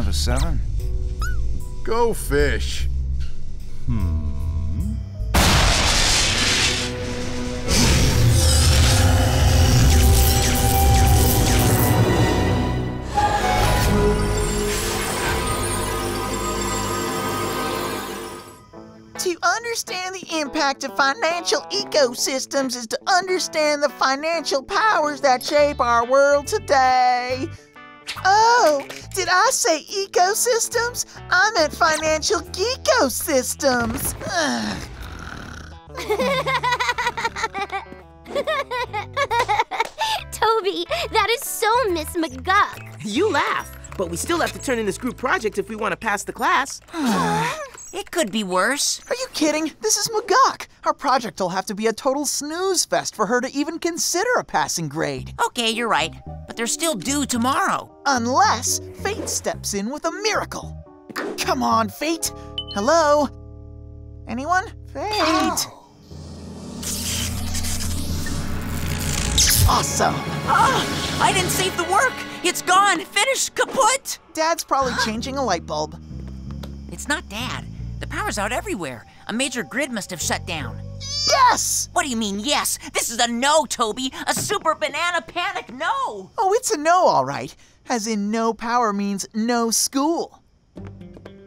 down to 7. Go fish. To understand the impact of financial ecosystems is to understand the financial powers that shape our world today. Oh, did I say ecosystems? I meant financial geekosystems. Toby, that is so Miss McGuck. You laugh, but we still have to turn in this group project if we want to pass the class. It could be worse. Are you kidding? This is McGuck. Our project will have to be a total snooze fest for her to even consider a passing grade. Okay, you're right, but they're still due tomorrow. Unless Fate steps in with a miracle. Come on, Fate. Hello? Anyone? Fate. Oh. Awesome. Oh, I didn't save the work. It's gone. Finished. Kaput. Dad's probably changing a light bulb. It's not Dad. The power's out everywhere. A major grid must have shut down. Yes! What do you mean, yes? This is a no, Toby. A super banana panic no! Oh, it's a no, all right. As in, no power means no school.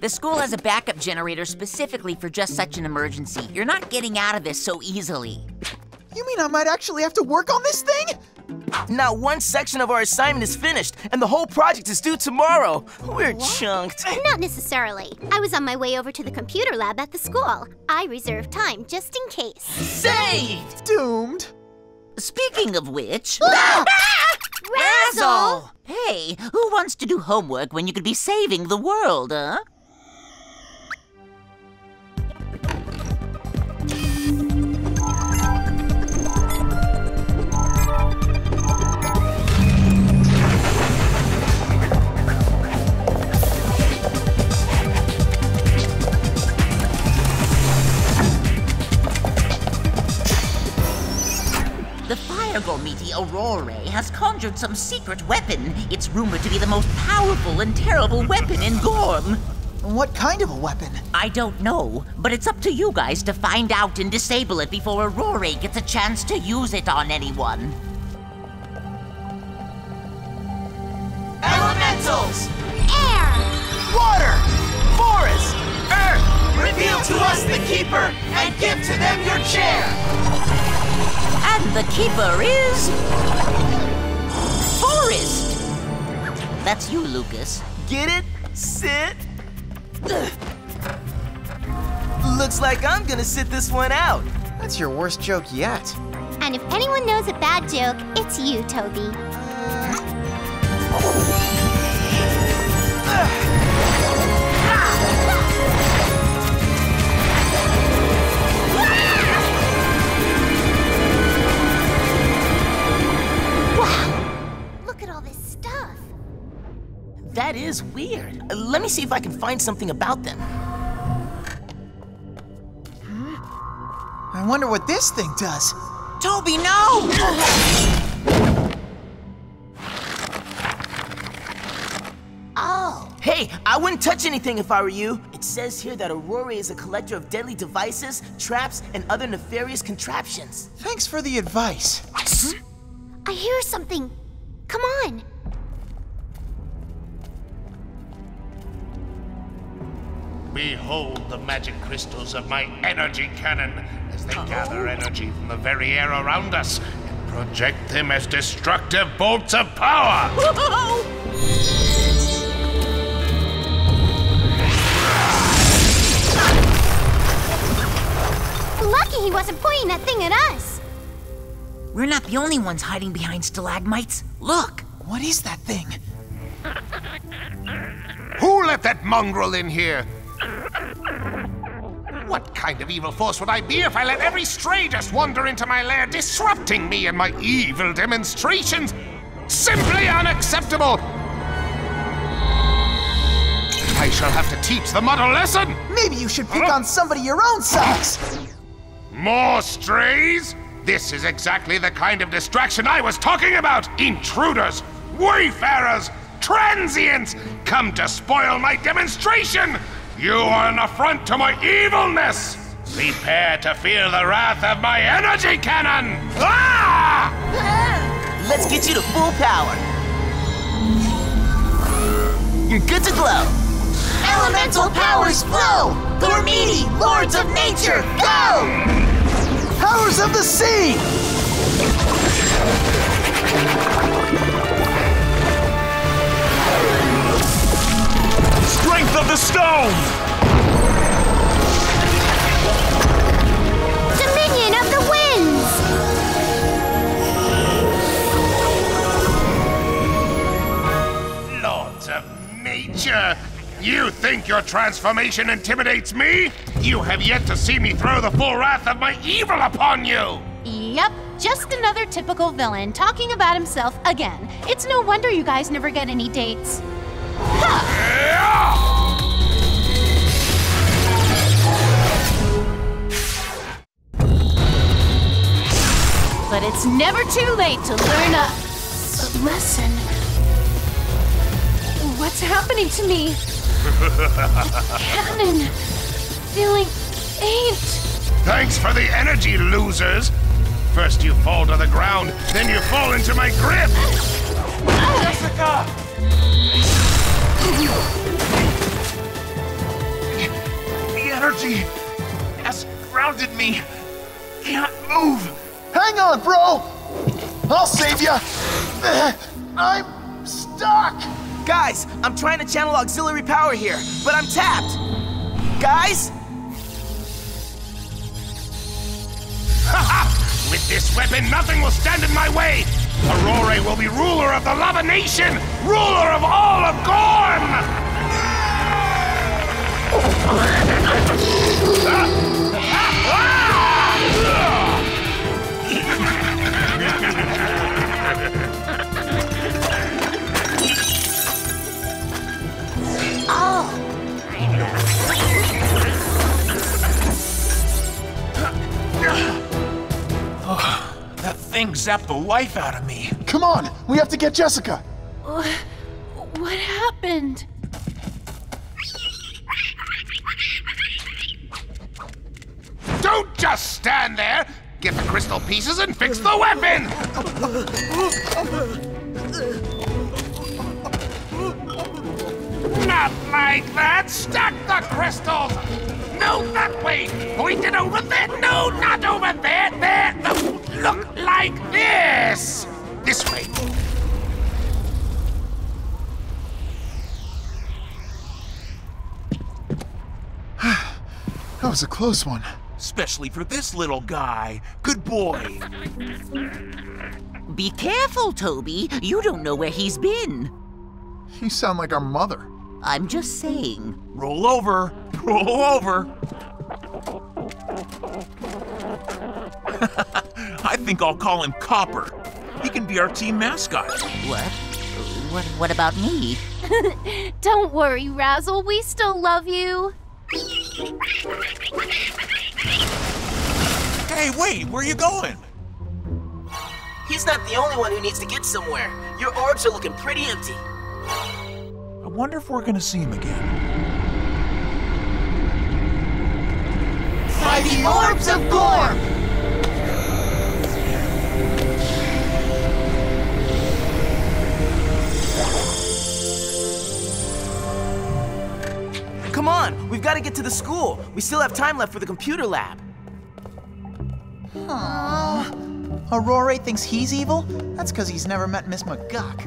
The school has a backup generator specifically for just such an emergency. You're not getting out of this so easily. You mean I might actually have to work on this thing? Not one section of our assignment is finished, and the whole project is due tomorrow. We're chunked. Not necessarily. I was on my way over to the computer lab at the school. I reserved time just in case. Saved! Doomed. Speaking of which... Razzle! Hey, who wants to do homework when you could be saving the world, huh? The fire Gormiti Aurorae has conjured some secret weapon. It's rumored to be the most powerful and terrible weapon in Gorm. What kind of a weapon? I don't know, but it's up to you guys to find out and disable it before Aurorae gets a chance to use it on anyone. Elementals! Air! Water! Forest! Earth! Reveal to us the Keeper and give to them your chair! And the Keeper is... Forest! That's you, Lucas. Get it? Sit? Ugh. Looks like I'm gonna sit this one out. That's your worst joke yet. And if anyone knows a bad joke, it's you, Toby. That is weird. Let me see if I can find something about them. I wonder what this thing does. Toby, no! Oh. Hey, I wouldn't touch anything if I were you. It says here that Aurorae is a collector of deadly devices, traps, and other nefarious contraptions. Thanks for the advice. I hear something. Come on. Behold the magic crystals of my energy cannon as they gather energy from the very air around us and project them as destructive bolts of power! Lucky he wasn't pointing that thing at us! We're not the only ones hiding behind stalagmites. Look! What is that thing? Who let that mongrel in here? What kind of evil force would I be if I let every stray just wander into my lair, disrupting me and my evil demonstrations? Simply unacceptable! I shall have to teach the mud a lesson! Maybe you should pick on somebody your own size! More strays? This is exactly the kind of distraction I was talking about! Intruders! Wayfarers! transients come to spoil my demonstration! You are an affront to my evilness! Prepare to feel the wrath of my energy cannon! Ah! Let's get you to full power. You're good to glow. Elemental powers flow! Gormiti, lords of nature, go! Powers of the sea! Strength of the stone! Dominion of the winds! Lords of nature! You think your transformation intimidates me? You have yet to see me throw the full wrath of my evil upon you! Yep, just another typical villain talking about himself again. It's no wonder you guys never get any dates. Huh. But it's never too late to learn a lesson. What's happening to me? Cannon, feeling faint. Thanks for the energy, losers. First you fall to the ground, then you fall into my grip. Jessica! The energy has grounded me. Can't move. Hang on, bro. I'll save you. I'm stuck. Guys, I'm trying to channel auxiliary power here, but I'm tapped. Guys? Ha! With this weapon, nothing will stand in my way! Aurorae will be ruler of the Lava Nation! Ruler of all of Gorm! That thing zapped the life out of me. Come on, we have to get Jessica. What happened? Don't just stand there. Get the crystal pieces and fix the weapon. Not like that. Stack the crystals. No, that way. Point it over there. No, not over there. There. No. Look like this! This way. That was a close one. Especially for this little guy. Good boy. Be careful, Toby. You don't know where he's been. You sound like our mother. I'm just saying. Roll over. Roll over. I think I'll call him Copper. He can be our team mascot. What about me? Don't worry, Razzle. We still love you. Hey, wait. Where are you going? He's not the only one who needs to get somewhere. Your orbs are looking pretty empty. I wonder if we're going to see him again. By the Orbs of Gorm! Come on, we've got to get to the school. We still have time left for the computer lab. Aww. Aurorae thinks he's evil? That's because he's never met Miss McGuck.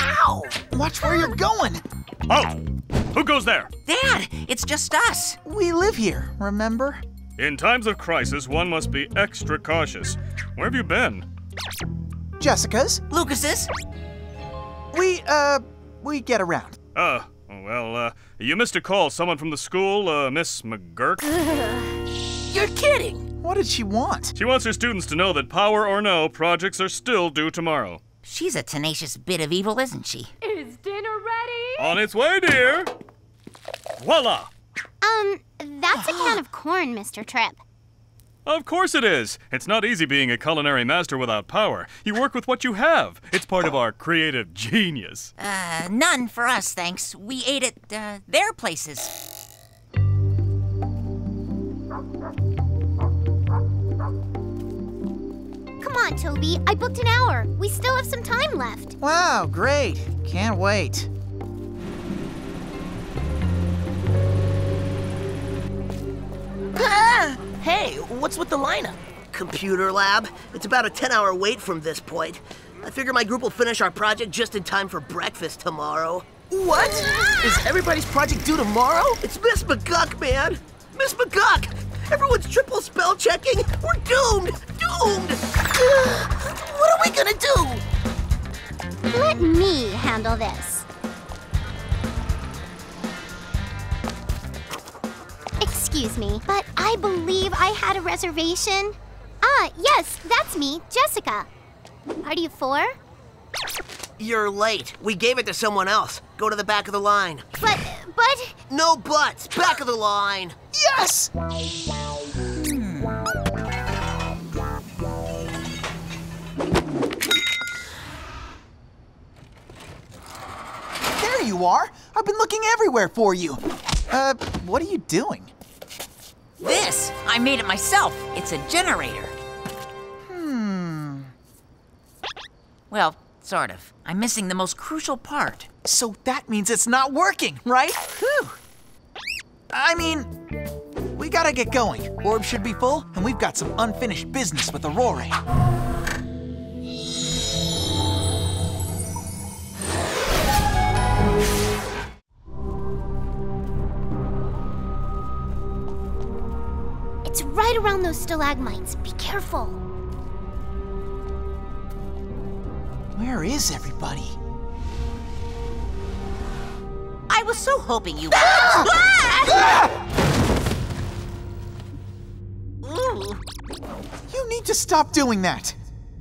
Ow! Watch where you're going! Oh! Who goes there? Dad, it's just us. We live here, remember? In times of crisis, one must be extra cautious. Where have you been? Jessica's. Lucas's. We get around. You missed a call. Someone from the school, Miss McGurk. You're kidding! What did she want? She wants her students to know that power or no, projects are still due tomorrow. She's a tenacious bit of evil, isn't she? Is dinner ready? On its way, dear. Voila! That's a can of corn, Mr. Tripp. Of course it is! It's not easy being a culinary master without power. You work with what you have. It's part of our creative genius. None for us, thanks. We ate at, their places. Come on, Toby. I booked an hour. We still have some time left. Wow, great. Can't wait. Ah! Hey, what's with the lineup? Computer lab. It's about a 10-hour wait from this point. I figure my group will finish our project just in time for breakfast tomorrow. What? Ah! Is everybody's project due tomorrow? It's Miss McGuck, man. Miss McGuck! Everyone's triple spell checking. We're doomed! Doomed! What are we gonna do? Let me handle this. Excuse me, but I believe I had a reservation. Ah, yes, that's me, Jessica. Party of 4? You're late. We gave it to someone else. Go to the back of the line. But... No buts. Back of the line. Yes! There you are. I've been looking everywhere for you. What are you doing? This! I made it myself. It's a generator. Well, sort of. I'm missing the most crucial part. So that means it's not working, right? Whew. I mean, we gotta get going. Orb should be full, and we've got some unfinished business with Aurorae. It's right around those stalagmites. Be careful. Where is everybody? I was so hoping you would. You need to stop doing that.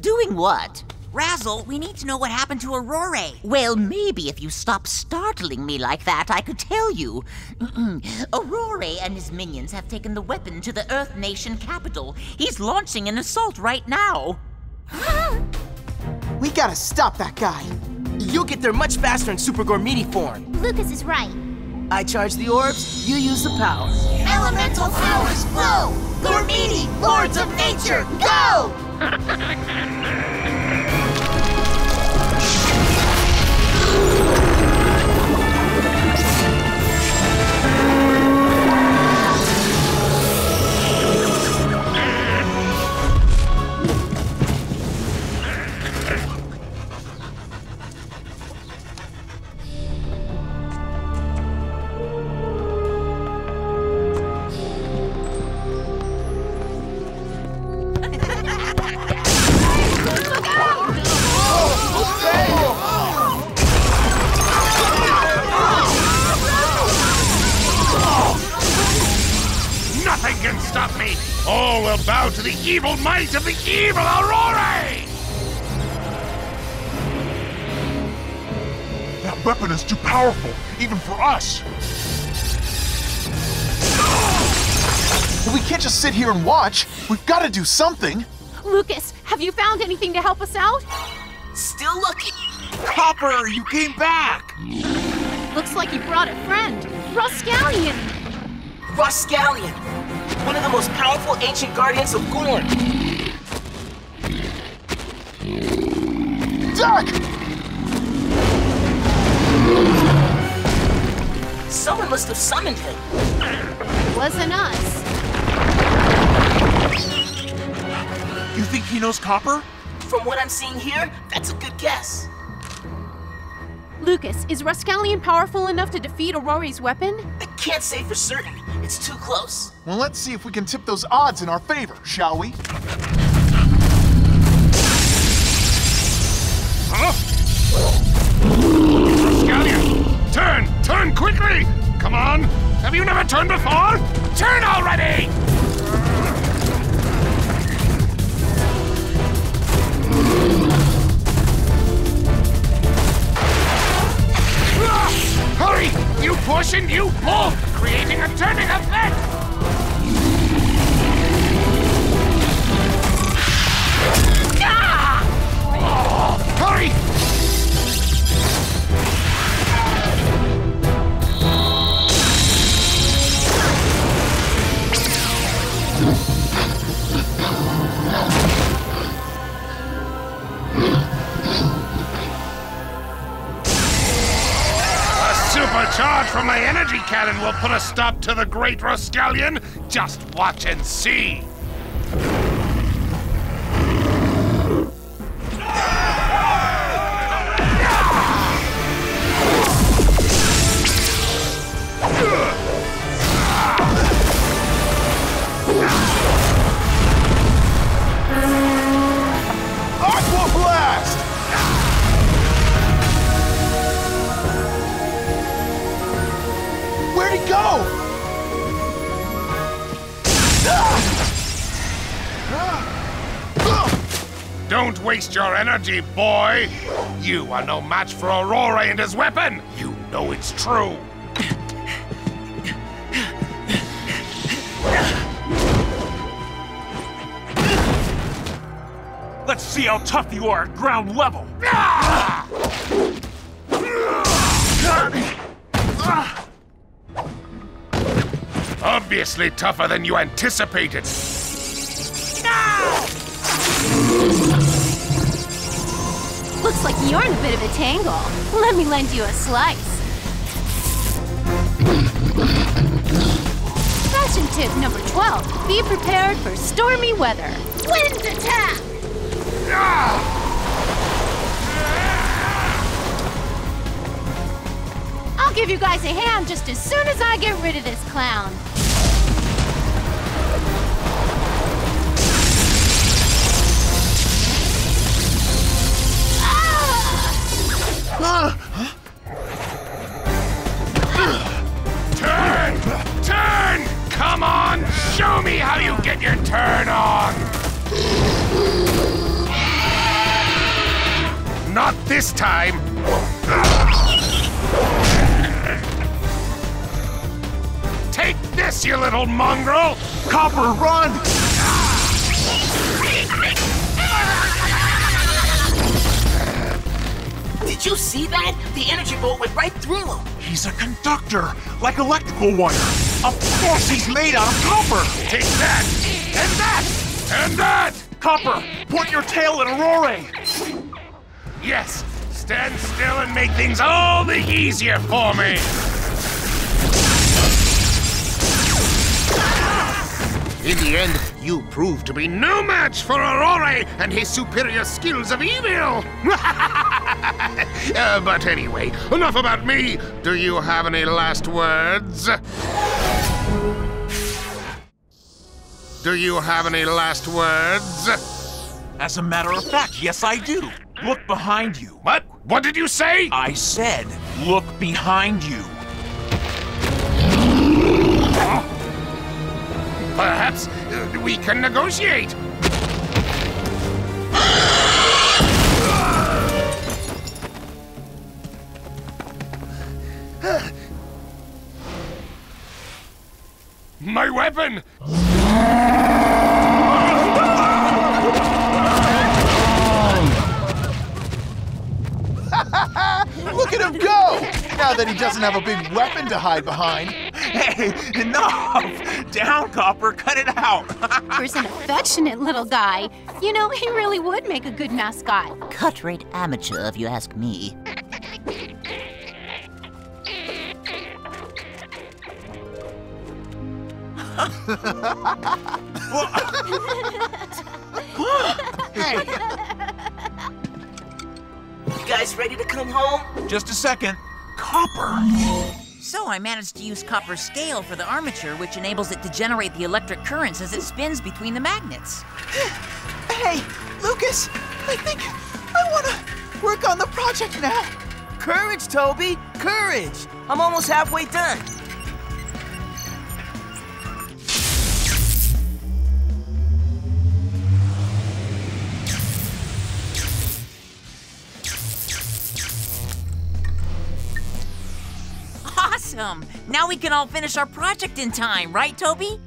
Doing what? Razzle, we need to know what happened to Aurorae. Well, maybe if you stop startling me like that, I could tell you. Aurorae and his minions have taken the weapon to the Earth Nation capital. He's launching an assault right now. We gotta stop that guy. You'll get there much faster in Super Gormiti form. Lucas is right. I charge the orbs, you use the power. Elemental powers flow! Gormiti, lords of nature, go! To the evil might of the evil Aurorae! That weapon is too powerful, even for us! Well, we can't just sit here and watch. We've got to do something. Lucas, have you found anything to help us out? Still looking. Copper, you came back! Looks like you brought a friend. Rascallion! Rascallion! One of the most powerful ancient guardians of Gorn. Duck! Someone must have summoned him. It wasn't us. You think he knows Copper? From what I'm seeing here, that's a good guess. Lucas, is Rascallion powerful enough to defeat Aurorae's weapon? I can't say for certain. It's too close. Well, let's see if we can tip those odds in our favor, shall we? Huh? Rascallion! Turn! Turn quickly! Come on! Have you never turned before? Turn already! Hurry! You push and you pull! Creating and turning a bit! powerful charge from my energy cannon will put a stop to the great Rascallion. Just watch and see. Don't waste your energy, boy! You are no match for Aurorae and his weapon! You know it's true! Let's see how tough you are at ground level! Obviously tougher than you anticipated! Looks like you're in a bit of a tangle. Let me lend you a slice. Fashion tip number 12. Be prepared for stormy weather. Wind attack! I'll give you guys a hand just as soon as I get rid of this clown. Turn! Turn! Come on! Show me how you get your turn on! Not this time! Take this, you little mongrel! Copper, run! Did you see that? The energy bolt went right through him. He's a conductor, like electrical wire. Of course he's made out of copper. Take that, and that, and that! Copper, point your tail at Aurorae. Yes, stand still and make things all the easier for me. In the end, you proved to be no match for Aurorae and his superior skills of evil! But anyway, enough about me! Do you have any last words? Do you have any last words? As a matter of fact, yes I do. Look behind you. What? What did you say? I said, look behind you. Perhaps we can negotiate. My weapon! Look at him go! Now that he doesn't have a big weapon to hide behind. Hey, enough! Down, Copper, cut it out! He's an affectionate little guy. You know, he really would make a good mascot. Cut-rate amateur, if you ask me. Hey! You guys ready to come home? Just a second. Copper! So I managed to use copper scale for the armature, which enables it to generate the electric currents as it spins between the magnets. Hey, Lucas, I think I want to work on the project now. Courage, Toby, courage. I'm almost halfway done. Awesome! Now we can all finish our project in time, right, Toby?